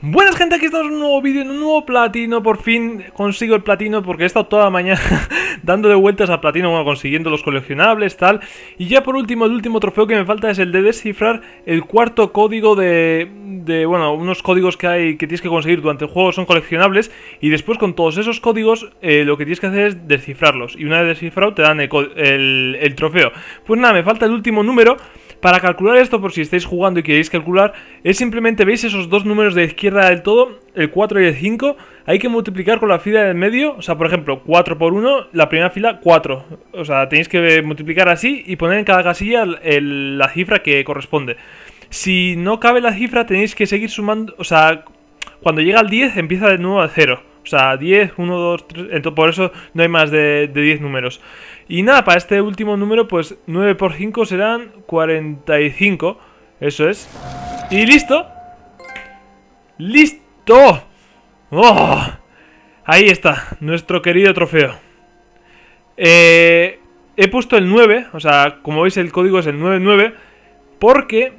Buenas gente, aquí estamos en un nuevo vídeo, en un nuevo platino. Por fin consigo el platino porque he estado toda la mañana dándole vueltas al platino, bueno, consiguiendo los coleccionables, tal. Y ya por último, el último trofeo que me falta es el de descifrar el cuarto código de bueno, unos códigos que hay que tienes que conseguir durante el juego, son coleccionables. Y después con todos esos códigos lo que tienes que hacer es descifrarlos. Y una vez descifrado te dan el trofeo. Pues nada, me falta el último número. Para calcular esto, por si estáis jugando y queréis calcular, es simplemente, veis esos dos números de izquierda del todo, el 4 y el 5, hay que multiplicar con la fila del medio, o sea, por ejemplo, 4 por 1, la primera fila 4, o sea, tenéis que multiplicar así y poner en cada casilla la cifra que corresponde. Si no cabe la cifra tenéis que seguir sumando, o sea, cuando llega al 10 empieza de nuevo a 0. O sea, 10, 1, 2, 3... Entonces, por eso no hay más de 10 números. Y nada, para este último número, pues 9 por 5 serán 45. Eso es. Y listo. ¡Listo! ¡Oh! Ahí está, nuestro querido trofeo. He puesto el 9. O sea, como veis el código es el 99. Porque...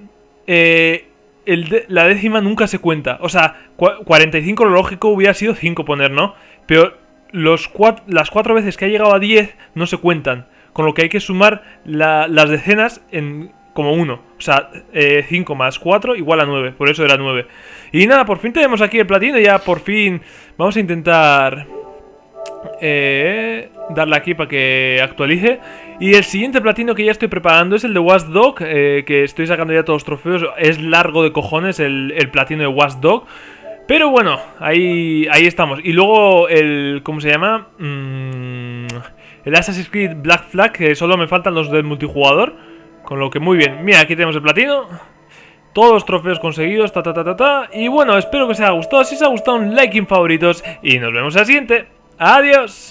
la décima nunca se cuenta. O sea, 45 lo lógico hubiera sido 5 poner, ¿no? Pero las 4 veces que ha llegado a 10 no se cuentan. Con lo que hay que sumar las decenas en como 1. O sea, 5 más 4 igual a 9. Por eso era 9. Y nada, por fin tenemos aquí el platino. Ya por fin vamos a intentar darle aquí para que actualice. Y el siguiente platino que ya estoy preparando es el de Watch Dogs, que estoy sacando ya todos los trofeos. Es largo de cojones el platino de Watch Dogs, pero bueno, ahí estamos. Y luego el... ¿cómo se llama? El Assassin's Creed Black Flag, que solo me faltan los del multijugador. Con lo que muy bien. Mira, aquí tenemos el platino, todos los trofeos conseguidos, ta ta ta ta ta. Y bueno, espero que os haya gustado. Si os ha gustado, un like en favoritos. Y nos vemos en la siguiente. ¡Adiós!